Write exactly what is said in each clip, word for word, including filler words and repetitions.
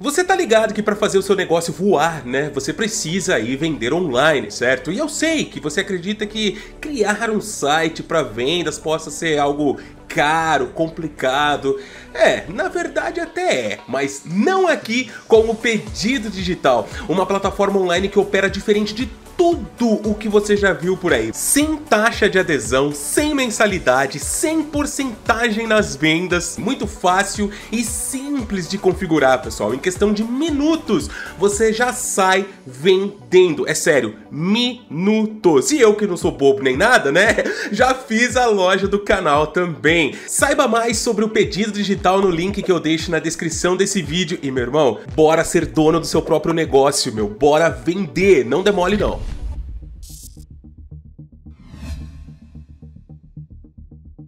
Você tá ligado que para fazer o seu negócio voar, né, você precisa aí vender online, certo? E eu sei que você acredita que criar um site para vendas possa ser algo caro, complicado. É, na verdade até é, mas não aqui com o Pedido Digital, uma plataforma online que opera diferente de tudo o que você já viu por aí. Sem taxa de adesão, sem mensalidade, sem porcentagem nas vendas, muito fácil e simples de configurar, pessoal. Em questão de minutos, você já sai vendendo. É sério, minutos. E eu que não sou bobo nem nada, né? Já fiz a loja do canal também. Saiba mais sobre o Pedido Digital no link que eu deixo na descrição desse vídeo. E, meu irmão, bora ser dono do seu próprio negócio, meu. Bora vender, não demole não.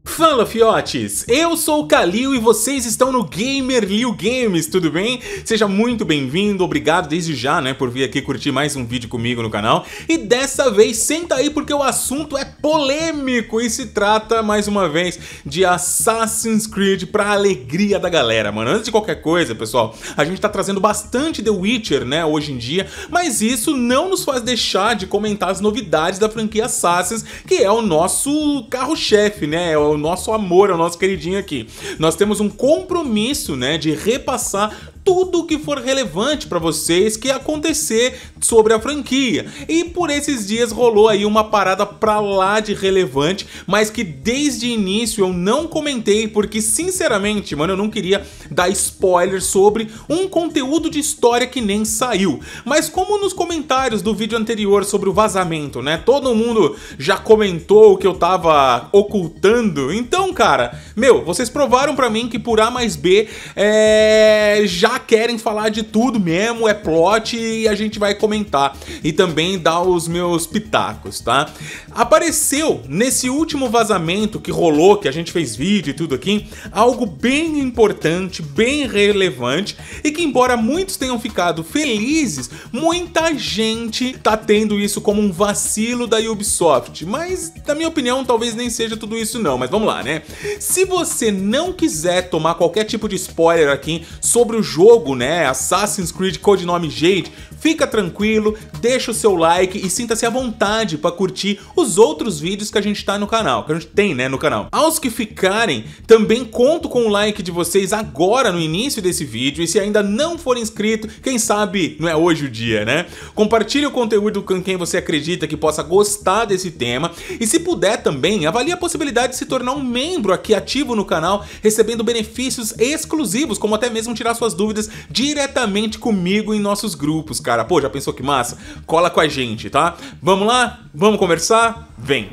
Fala, fiotes! Eu sou o Kalil e vocês estão no GamerLilGames, tudo bem? Seja muito bem-vindo, obrigado desde já, né, por vir aqui curtir mais um vídeo comigo no canal. E dessa vez, senta aí porque o assunto é polêmico e se trata, mais uma vez, de Assassin's Creed pra alegria da galera, mano. Antes de qualquer coisa, pessoal, a gente tá trazendo bastante The Witcher, né, hoje em dia, mas isso não nos faz deixar de comentar as novidades da franquia Assassin's, que é o nosso carro-chefe, né, é o nosso nosso amor, ao nosso queridinho aqui. Nós temos um compromisso, né, de repassar tudo que for relevante para vocês que acontecer sobre a franquia. E por esses dias rolou aí uma parada pra lá de relevante, mas que desde o início eu não comentei porque, sinceramente, mano, eu não queria dar spoiler sobre um conteúdo de história que nem saiu. Mas como nos comentários do vídeo anterior sobre o vazamento, né, todo mundo já comentou o que eu tava ocultando. Então, cara, meu, vocês provaram pra mim que por A mais B é... já querem falar de tudo mesmo, é plot, e a gente vai comentar e também dar os meus pitacos, tá? Apareceu nesse último vazamento que rolou, que a gente fez vídeo e tudo aqui, algo bem importante, bem relevante, e que embora muitos tenham ficado felizes, muita gente tá tendo isso como um vacilo da Ubisoft, mas na minha opinião talvez nem seja tudo isso não, mas vamos lá, né? Se você não quiser tomar qualquer tipo de spoiler aqui sobre o jogo, né, Assassin's Creed Codename Jade, fica tranquilo, deixa o seu like e sinta-se à vontade para curtir os outros vídeos que a gente tá no canal, que a gente tem, né, no canal. Aos que ficarem, também conto com o like de vocês agora no início desse vídeo, e se ainda não for inscrito, quem sabe não é hoje o dia, né? Compartilhe o conteúdo com quem você acredita que possa gostar desse tema, e se puder também, avalie a possibilidade de se tornar um membro aqui ativo no canal, recebendo benefícios exclusivos, como até mesmo tirar suas dúvidas diretamente comigo em nossos grupos, cara. Pô, já pensou que massa? Cola com a gente, tá? Vamos lá? Vamos conversar? Vem!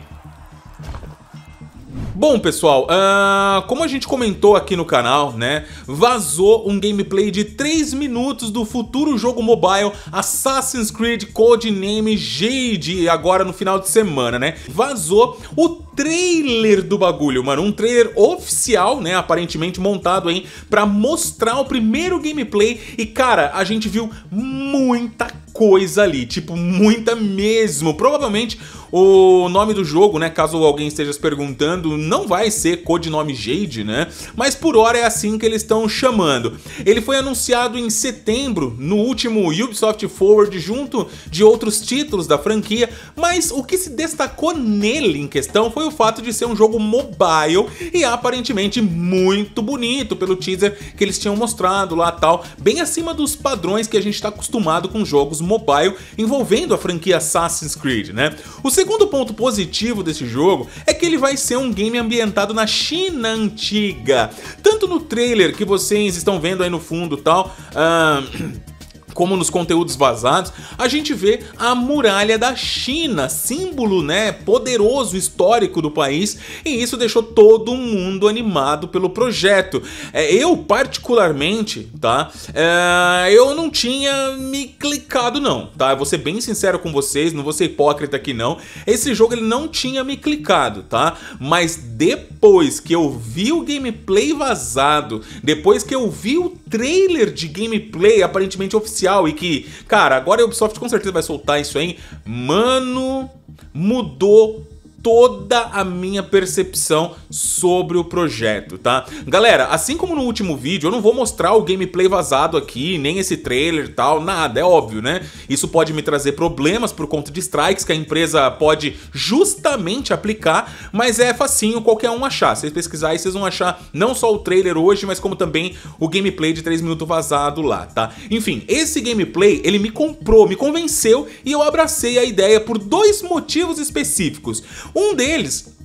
Bom, pessoal, uh, como a gente comentou aqui no canal, né, vazou um gameplay de três minutos do futuro jogo mobile Assassin's Creed Codename Jade, agora no final de semana, né? Vazou o trailer do bagulho, mano, um trailer oficial, né, aparentemente montado aí pra mostrar o primeiro gameplay e, cara, a gente viu muita coisa ali, tipo, muita mesmo. Provavelmente o nome do jogo, né, caso alguém esteja se perguntando, não vai ser Codename Jade, né, mas por hora é assim que eles estão chamando. Ele foi anunciado em setembro, no último Ubisoft Forward, junto de outros títulos da franquia, mas o que se destacou nele em questão foi o fato de ser um jogo mobile e aparentemente muito bonito pelo teaser que eles tinham mostrado lá, tal, bem acima dos padrões que a gente está acostumado com jogos mobile envolvendo a franquia Assassin's Creed, né. O segundo ponto positivo desse jogo é que ele vai ser um game ambientado na China antiga, tanto no trailer que vocês estão vendo aí no fundo, tal, uh... como nos conteúdos vazados, a gente vê a muralha da China, símbolo, né, poderoso histórico do país, e isso deixou todo mundo animado pelo projeto. É, eu, particularmente, tá, é, eu não tinha me clicado não, tá, eu vou ser bem sincero com vocês, não vou ser hipócrita aqui não, esse jogo ele não tinha me clicado, tá, mas depois que eu vi o gameplay vazado, depois que eu vi o trailer de gameplay aparentemente oficial, e que, cara, agora a Ubisoft com certeza vai soltar isso aí, mano, mudou toda a minha percepção sobre o projeto, tá? Galera, assim como no último vídeo, eu não vou mostrar o gameplay vazado aqui, nem esse trailer e tal, nada, é óbvio, né? Isso pode me trazer problemas por conta de strikes que a empresa pode justamente aplicar, mas é facinho qualquer um achar. Se vocês pesquisarem aí, vocês vão achar não só o trailer hoje, mas como também o gameplay de três minutos vazado lá, tá? Enfim, esse gameplay, ele me comprou, me convenceu e eu abracei a ideia por dois motivos específicos. Um deles,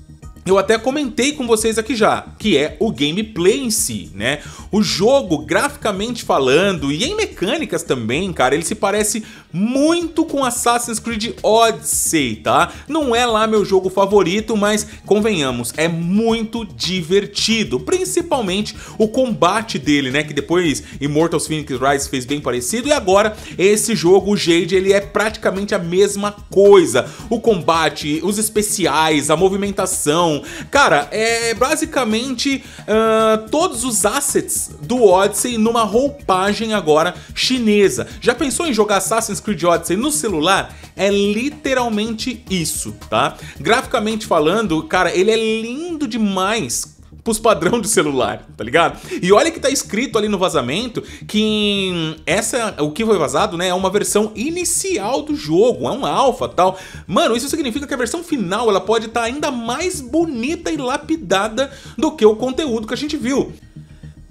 eu até comentei com vocês aqui já, que é o gameplay em si, né? O jogo, graficamente falando, e em mecânicas também, cara, ele se parece muito com Assassin's Creed Odyssey, tá? Não é lá meu jogo favorito, mas, convenhamos, é muito divertido, principalmente o combate dele, né? Que depois Immortals Fenyx Rise fez bem parecido, e agora esse jogo, o Jade, ele é praticamente a mesma coisa. O combate, os especiais, a movimentação, cara, é basicamente uh, todos os assets do Odyssey numa roupagem agora chinesa. Já pensou em jogar Assassin's Creed Odyssey no celular? É literalmente isso, tá? Graficamente falando, cara, ele é lindo demais pros padrão de celular, tá ligado? E olha que tá escrito ali no vazamento que essa, o que foi vazado, né, é uma versão inicial do jogo, é um alfa tal. Mano, isso significa que a versão final ela pode estar ainda mais bonita e lapidada do que o conteúdo que a gente viu.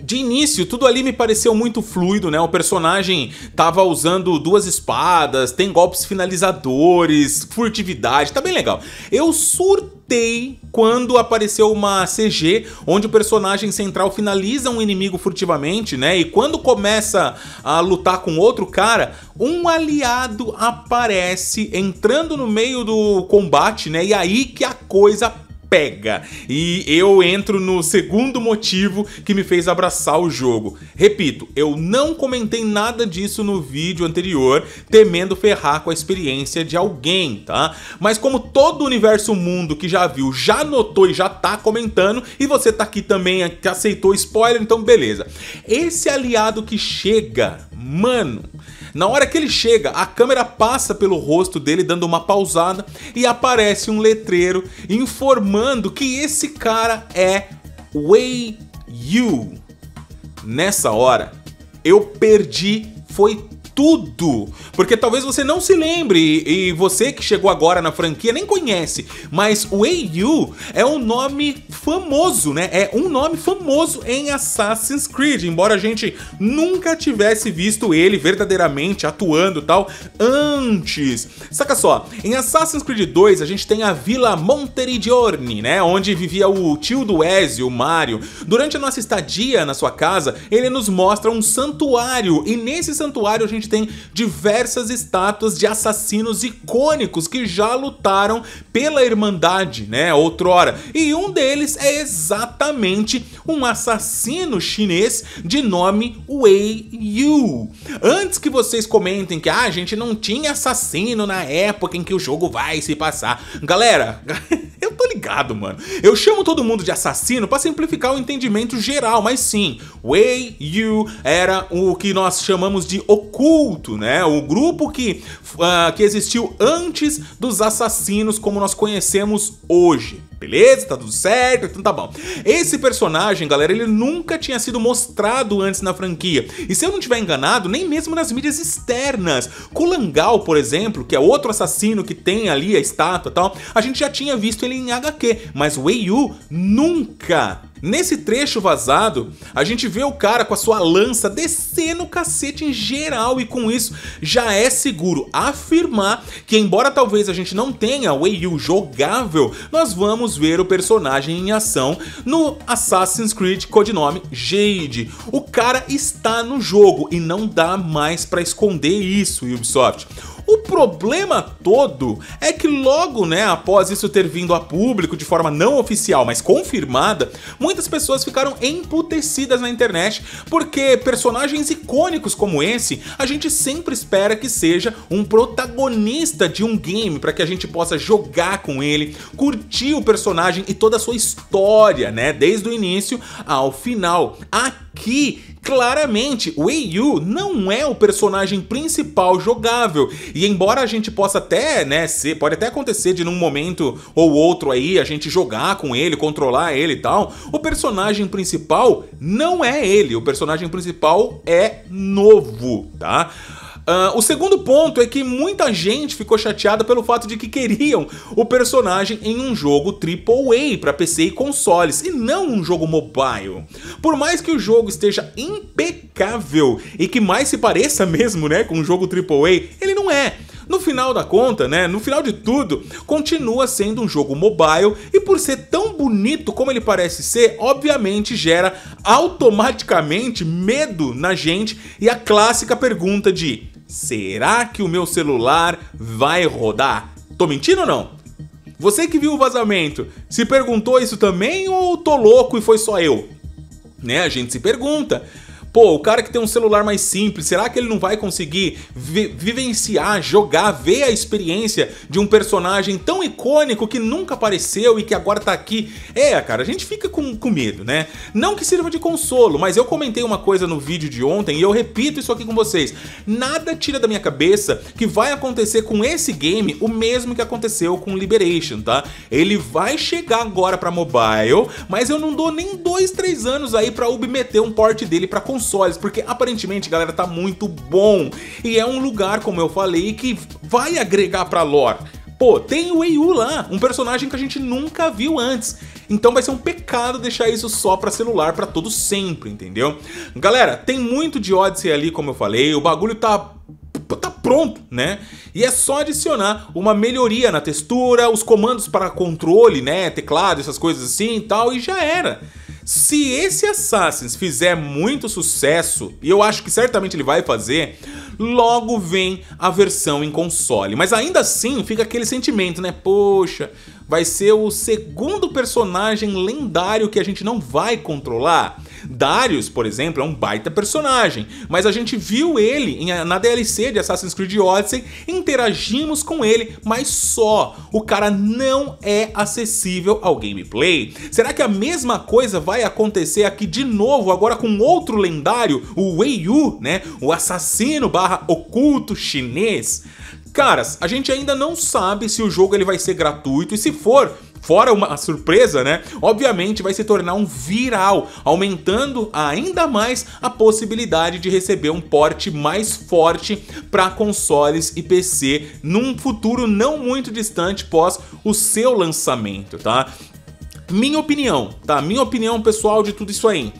De início, tudo ali me pareceu muito fluido, né? O personagem tava usando duas espadas, tem golpes finalizadores, furtividade, tá bem legal. Eu surtei quando apareceu uma C G onde o personagem central finaliza um inimigo furtivamente, né? E quando começa a lutar com outro cara, um aliado aparece entrando no meio do combate, né? E aí que a coisa pega. E eu entro no segundo motivo que me fez abraçar o jogo. Repito, eu não comentei nada disso no vídeo anterior, temendo ferrar com a experiência de alguém, tá? Mas como todo o universo mundo que já viu, já notou e já tá comentando, e você tá aqui também, que aceitou spoiler, então beleza. Esse aliado que chega, mano, na hora que ele chega, a câmera passa pelo rosto dele, dando uma pausada, e aparece um letreiro informando que esse cara é Wei Yu. Nessa hora, eu perdi, foi tudo, porque talvez você não se lembre, e, e você que chegou agora na franquia nem conhece, mas Wei Yu é um nome famoso, né? É um nome famoso em Assassin's Creed, embora a gente nunca tivesse visto ele verdadeiramente atuando e tal antes. Saca só, em Assassin's Creed dois a gente tem a vila Monteriggioni, né? Onde vivia o tio do Ezio, o Mario. Durante a nossa estadia na sua casa, ele nos mostra um santuário, e nesse santuário a gente tem diversas estátuas de assassinos icônicos que já lutaram pela Irmandade, né, outrora, e um deles é exatamente um assassino chinês de nome Wei Yu. Antes que vocês comentem que ah, a gente não tinha assassino na época em que o jogo vai se passar, galera, eu tô ligado, mano, eu chamo todo mundo de assassino pra simplificar o entendimento geral, mas sim, Wei Yu era o que nós chamamos de oculto, culto, né? O grupo que, uh, que existiu antes dos assassinos como nós conhecemos hoje. Beleza? Tá tudo certo? Então tá bom. Esse personagem, galera, ele nunca tinha sido mostrado antes na franquia. E se eu não estiver enganado, nem mesmo nas mídias externas. Kulangal, por exemplo, que é outro assassino que tem ali a estátua e tal, a gente já tinha visto ele em H Q, mas Wei Yu nunca. Nesse trecho vazado, a gente vê o cara com a sua lança descendo o cacete em geral, e com isso já é seguro afirmar que, embora talvez a gente não tenha Wei Yu jogável, nós vamos ver o personagem em ação no Assassin's Creed Codename Jade. O cara está no jogo e não dá mais pra esconder isso, Ubisoft. O problema todo é que logo, né, após isso ter vindo a público de forma não oficial, mas confirmada, muitas pessoas ficaram emputecidas na internet, porque personagens icônicos como esse, a gente sempre espera que seja um protagonista de um game, para que a gente possa jogar com ele, curtir o personagem e toda a sua história, né, desde o início ao final. Aqui Claramente, Wei Yu não é o personagem principal jogável, e embora a gente possa até, né, ser, pode até acontecer de num momento ou outro aí a gente jogar com ele, controlar ele e tal, o personagem principal não é ele, o personagem principal é novo, tá? Uh, o segundo ponto é que muita gente ficou chateada pelo fato de que queriam o personagem em um jogo triplo A para P C e consoles, e não um jogo mobile. Por mais que o jogo esteja impecável e que mais se pareça mesmo, né, com um jogo triplo A, ele não é. No final da conta, né, no final de tudo, continua sendo um jogo mobile, e por ser tão bonito como ele parece ser, obviamente gera automaticamente medo na gente e a clássica pergunta de: será que o meu celular vai rodar? Tô mentindo ou não? Você que viu o vazamento, se perguntou isso também, ou tô louco e foi só eu? Né, a gente se pergunta. Pô, o cara que tem um celular mais simples, será que ele não vai conseguir vi vivenciar, jogar, ver a experiência de um personagem tão icônico que nunca apareceu e que agora tá aqui? É, cara, a gente fica com, com medo, né? Não que sirva de consolo, mas eu comentei uma coisa no vídeo de ontem e eu repito isso aqui com vocês. Nada tira da minha cabeça que vai acontecer com esse game o mesmo que aconteceu com Liberation, tá? Ele vai chegar agora pra mobile, mas eu não dou nem dois, três anos aí pra Ubi meter um port dele pra console. Consoles, porque aparentemente, galera, tá muito bom, e é um lugar, como eu falei, que vai agregar pra lore. Pô, tem o Wei Yu lá, um personagem que a gente nunca viu antes, então vai ser um pecado deixar isso só pra celular pra todo sempre, entendeu? Galera, tem muito de Odyssey ali, como eu falei, o bagulho tá... tá pronto, né? E é só adicionar uma melhoria na textura, os comandos para controle, né, teclado, essas coisas assim e tal, e já era. Se esse Assassin's fizer muito sucesso, e eu acho que certamente ele vai fazer, logo vem a versão em console. Mas ainda assim fica aquele sentimento, né? Poxa, vai ser o segundo personagem lendário que a gente não vai controlar. Darius, por exemplo, é um baita personagem, mas a gente viu ele em, na D L C de Assassin's Creed Odyssey, interagimos com ele, mas só. O cara não é acessível ao gameplay. Será que a mesma coisa vai acontecer aqui de novo, agora com outro lendário, o Wei Yu, né? O assassino barra oculto chinês? Caras, a gente ainda não sabe se o jogo ele vai ser gratuito, e se for, fora uma surpresa, né, obviamente vai se tornar um viral, aumentando ainda mais a possibilidade de receber um port mais forte para consoles e P C num futuro não muito distante pós o seu lançamento, tá? Minha opinião, tá? Minha opinião pessoal de tudo isso aí.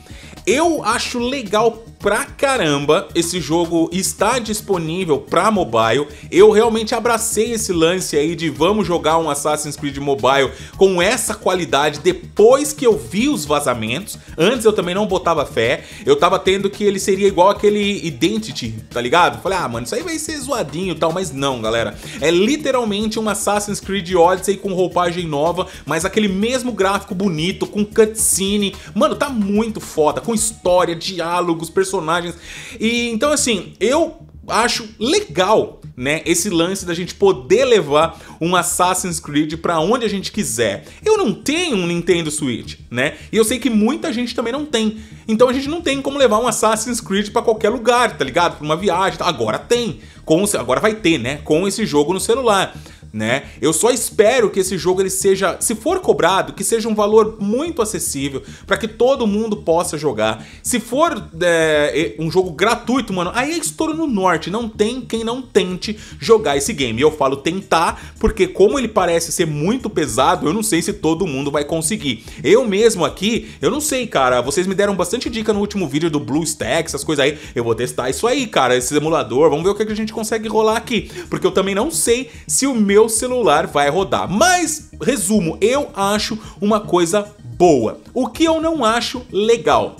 Eu acho legal pra caramba esse jogo está disponível pra mobile. Eu realmente abracei esse lance aí de vamos jogar um Assassin's Creed Mobile com essa qualidade depois que eu vi os vazamentos. Antes eu também não botava fé, eu tava tendo que ele seria igual aquele Identity, tá ligado? Falei, ah mano, isso aí vai ser zoadinho e tal, mas não, galera. É literalmente um Assassin's Creed Odyssey com roupagem nova, mas aquele mesmo gráfico bonito, com cutscene. Mano, tá muito foda, com história, diálogos, personagens. personagens, e então assim, eu acho legal, né, esse lance da gente poder levar um Assassin's Creed pra onde a gente quiser. Eu não tenho um Nintendo Switch, né, e eu sei que muita gente também não tem, então a gente não tem como levar um Assassin's Creed pra qualquer lugar, tá ligado, pra uma viagem, tá? Agora tem, com, agora vai ter, né, com esse jogo no celular. Né? Eu só espero que esse jogo ele seja, se for cobrado, que seja um valor muito acessível para que todo mundo possa jogar. Se for é, um jogo gratuito, mano, aí é estouro no norte. Não tem quem não tente jogar esse game. E eu falo tentar porque como ele parece ser muito pesado, eu não sei se todo mundo vai conseguir. Eu mesmo aqui, eu não sei, cara. Vocês me deram bastante dica no último vídeo do BlueStacks, essas coisas aí. Eu vou testar isso aí, cara, esse emulador. Vamos ver o que a gente consegue rolar aqui, porque eu também não sei se o meu celular vai rodar, mas resumo, eu acho uma coisa boa. O que eu não acho legal?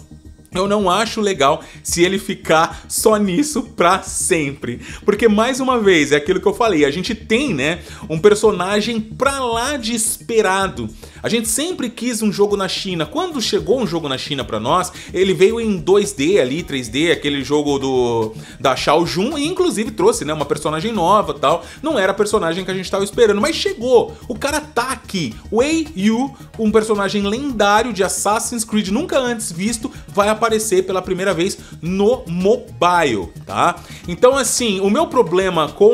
Eu não acho legal se ele ficar só nisso pra sempre, porque mais uma vez, é aquilo que eu falei, a gente tem, né, um personagem pra lá de esperado. A gente sempre quis um jogo na China. Quando chegou um jogo na China pra nós, ele veio em dois D ali, três D, aquele jogo do da Shao Jun, e inclusive trouxe, né, uma personagem nova e tal. Não era a personagem que a gente tava esperando, mas chegou. O cara tá aqui. Wei Yu, um personagem lendário de Assassin's Creed nunca antes visto, vai aparecer aparecer pela primeira vez no mobile, tá? Então, assim, o meu problema com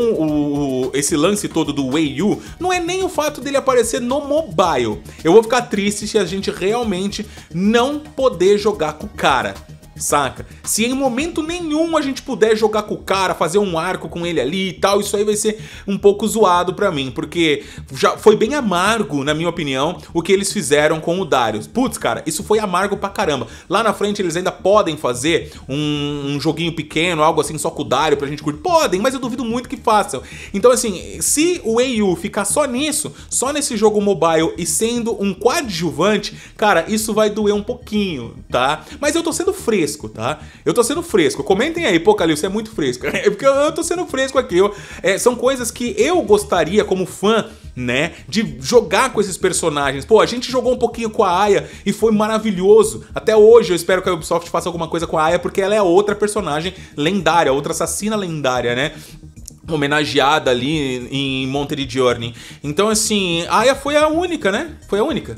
o, esse lance todo do Wei Yu não é nem o fato dele aparecer no mobile. Eu vou ficar triste se a gente realmente não poder jogar com o cara, saca? Se em momento nenhum a gente puder jogar com o cara, fazer um arco com ele ali e tal, isso aí vai ser um pouco zoado pra mim, porque já foi bem amargo, na minha opinião, o que eles fizeram com o Darius. Putz, cara, isso foi amargo pra caramba. Lá na frente eles ainda podem fazer um, um joguinho pequeno, algo assim, só com o Darius pra gente curtir. Podem, mas eu duvido muito que façam. Então, assim, se o Wei Yu ficar só nisso, só nesse jogo mobile e sendo um coadjuvante, cara, isso vai doer um pouquinho, tá? Mas eu tô sendo fresco, tá? Eu tô sendo fresco. Comentem aí, pô, Calil, você é muito fresco. É porque eu tô sendo fresco aqui. Eu, é, são coisas que eu gostaria, como fã, né, de jogar com esses personagens. Pô, a gente jogou um pouquinho com a Aya e foi maravilhoso. Até hoje eu espero que a Ubisoft faça alguma coisa com a Aya, porque ela é outra personagem lendária, outra assassina lendária, né? Homenageada ali em Monteriggioni. Então, assim, a Aya foi a única, né? Foi a única.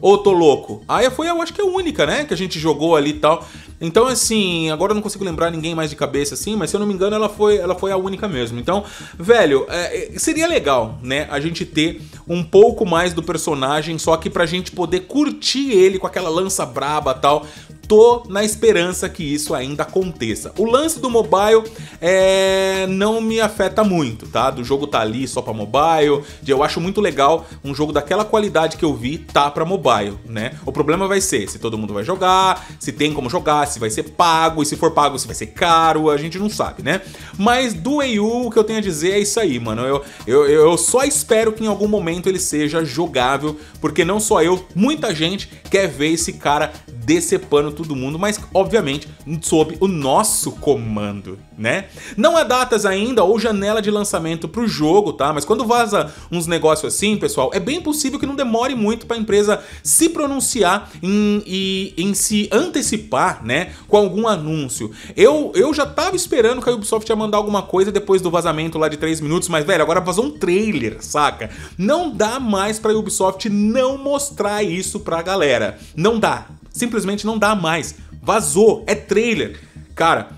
Ô, tô louco. A Aya foi, eu acho que a única, né? Que a gente jogou ali e tal. Então, assim, agora eu não consigo lembrar ninguém mais de cabeça, assim. Mas se eu não me engano, ela foi, ela foi a única mesmo. Então, velho, é, seria legal, né? A gente ter um pouco mais do personagem. Só que pra gente poder curtir ele com aquela lança braba e tal. Tô na esperança que isso ainda aconteça. O lance do mobile é, não me afeta muito, tá? Do jogo tá ali só pra mobile. Eu acho muito legal um jogo daquela qualidade que eu vi tá pra mobile, né? O problema vai ser se todo mundo vai jogar, se tem como jogar, se vai ser pago, e se for pago se vai ser caro, a gente não sabe, né? Mas do Wei Yu, o que eu tenho a dizer é isso aí, mano. Eu, eu, eu só espero que em algum momento ele seja jogável, porque não só eu, muita gente quer ver esse cara decepando todo mundo, mas obviamente sob o nosso comando, né? Não há datas ainda ou janela de lançamento pro jogo, tá? Mas quando vaza uns negócios assim, pessoal, é bem possível que não demore muito pra empresa se pronunciar em, e em se antecipar, né? Com algum anúncio. Eu, eu já tava esperando que a Ubisoft ia mandar alguma coisa depois do vazamento lá de três minutos, mas, velho, agora vazou um trailer, saca? Não dá mais pra Ubisoft não mostrar isso pra galera. Não dá. Simplesmente não dá mais. Vazou. É trailer. Cara,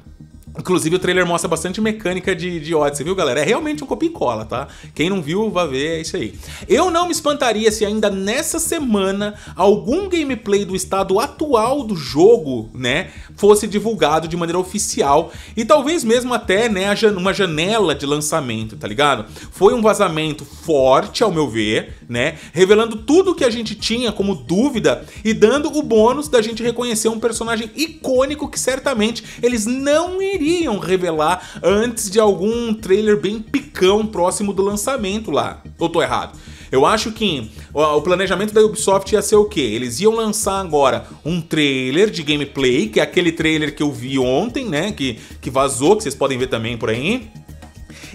inclusive o trailer mostra bastante mecânica de, de Odyssey, viu, galera? É realmente um copia e cola, tá? Quem não viu, vai ver, é isso aí. Eu não me espantaria se ainda nessa semana algum gameplay do estado atual do jogo, né, fosse divulgado de maneira oficial e talvez mesmo até, né, uma janela de lançamento, tá ligado? Foi um vazamento forte, ao meu ver, né, revelando tudo que a gente tinha como dúvida e dando o bônus da gente reconhecer um personagem icônico que certamente eles não iriam Iriam revelar antes de algum trailer bem picão próximo do lançamento lá. Ou tô errado? Eu acho que o planejamento da Ubisoft ia ser o quê? Eles iam lançar agora um trailer de gameplay, que é aquele trailer que eu vi ontem, né? Que, que vazou, que vocês podem ver também por aí.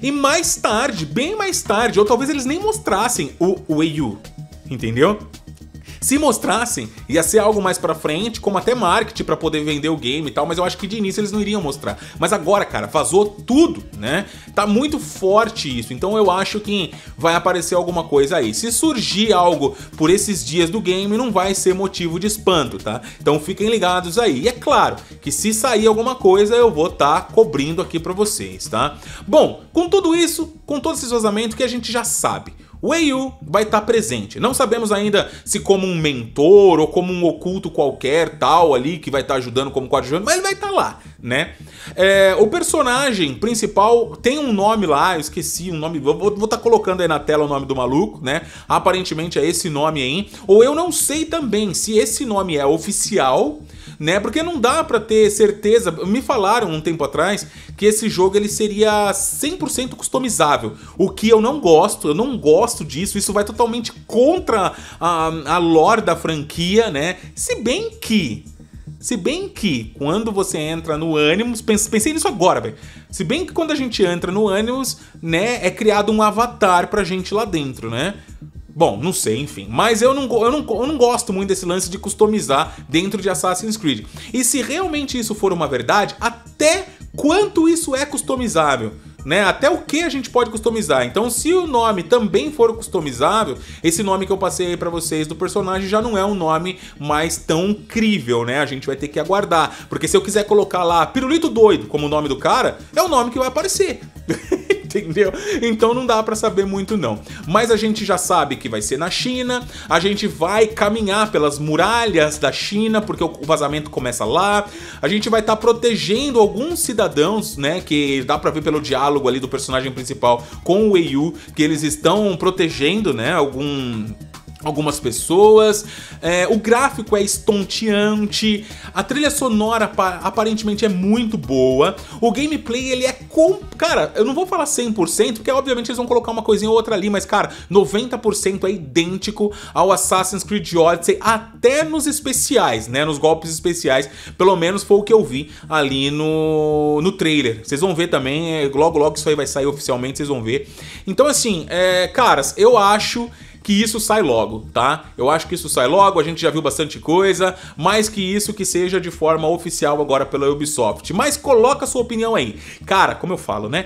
E mais tarde, bem mais tarde, ou talvez eles nem mostrassem o, o Wei Yu, entendeu? Se mostrassem, ia ser algo mais pra frente, como até marketing pra poder vender o game e tal, mas eu acho que de início eles não iriam mostrar. Mas agora, cara, vazou tudo, né? Tá muito forte isso, então eu acho que vai aparecer alguma coisa aí. Se surgir algo por esses dias do game, não vai ser motivo de espanto, tá? Então fiquem ligados aí. E é claro que se sair alguma coisa, eu vou estar cobrindo aqui pra vocês, tá? Bom, com tudo isso, com todo esse vazamento que a gente já sabe, o Wei Yu vai estar presente. Não sabemos ainda se como um mentor ou como um oculto qualquer tal ali que vai estar ajudando como coadjuvante, mas ele vai estar lá, né? É, o personagem principal tem um nome lá, eu esqueci um nome, vou, vou estar colocando aí na tela o nome do maluco, né? Aparentemente é esse nome aí. Ou eu não sei também se esse nome é oficial, né? Porque não dá pra ter certeza. Me falaram um tempo atrás que esse jogo ele seria cem por cento customizável, o que eu não gosto, eu não gosto disso, isso vai totalmente contra a, a lore da franquia, né? Se bem que, se bem que quando você entra no Animus, pense, pensei nisso agora, velho. Se bem que quando a gente entra no Animus, né, é criado um avatar pra gente lá dentro, né? Bom, não sei, enfim. Mas eu não, eu, não, eu não gosto muito desse lance de customizar dentro de Assassin's Creed. E se realmente isso for uma verdade, até quanto isso é customizável? né? Até o que a gente pode customizar. Então, se o nome também for customizável, esse nome que eu passei aí pra vocês do personagem já não é um nome mais tão incrível, né? A gente vai ter que aguardar, porque se eu quiser colocar lá Pirulito Doido como o nome do cara, é o nome que vai aparecer. Entendeu? Então não dá pra saber muito não. Mas a gente já sabe que vai ser na China. A gente vai caminhar pelas muralhas da China, porque o vazamento começa lá. A gente vai estar tá protegendo alguns cidadãos, né? Que dá pra ver pelo diálogo ali do personagem principal com o Wei Yu, que eles estão protegendo, né? Algum... Algumas pessoas, é, o gráfico é estonteante, a trilha sonora aparentemente é muito boa, o gameplay ele é com... Cara, eu não vou falar cem por cento, porque obviamente eles vão colocar uma coisinha ou outra ali, mas cara, noventa por cento é idêntico ao Assassin's Creed Odyssey, até nos especiais, né, nos golpes especiais, pelo menos foi o que eu vi ali no, no trailer. Vocês vão ver também, logo logo isso aí vai sair oficialmente, vocês vão ver. Então assim, é, caras, eu acho... que isso sai logo, tá? Eu acho que isso sai logo, a gente já viu bastante coisa, mais que isso que seja de forma oficial agora pela Ubisoft. Mas coloca a sua opinião aí. Cara, como eu falo, né?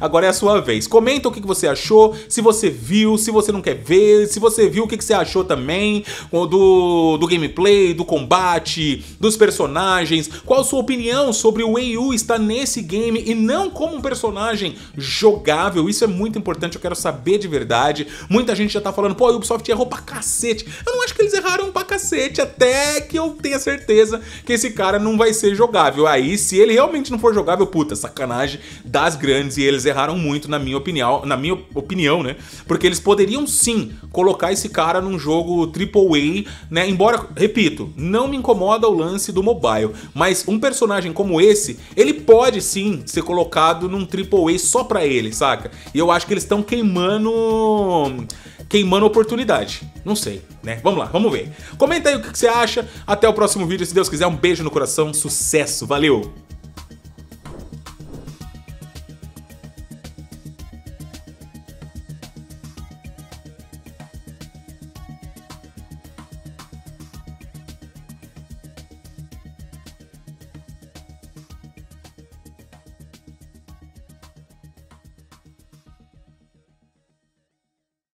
Agora é a sua vez. Comenta o que você achou, se você viu, se você não quer ver, se você viu o que você achou também do, do gameplay, do combate, dos personagens. Qual a sua opinião sobre o Wei Yu estar nesse game e não como um personagem jogável? Isso é muito importante, eu quero saber de verdade. Muita gente já tá falando Falando, pô, a Ubisoft errou pra cacete. Eu não acho que eles erraram pra cacete, até que eu tenha certeza que esse cara não vai ser jogável. Aí, se ele realmente não for jogável, puta, sacanagem das grandes. E eles erraram muito, na minha opinião, na minha opinião, né? Porque eles poderiam, sim, colocar esse cara num jogo triplo A, né? Embora, repito, não me incomoda o lance do mobile. Mas um personagem como esse, ele pode, sim, ser colocado num triplo A só pra ele, saca? E eu acho que eles estão queimando... Queimando oportunidade. Não sei, né? Vamos lá, vamos ver. Comenta aí o que você acha. Até o próximo vídeo. Se Deus quiser, um beijo no coração. Sucesso. Valeu!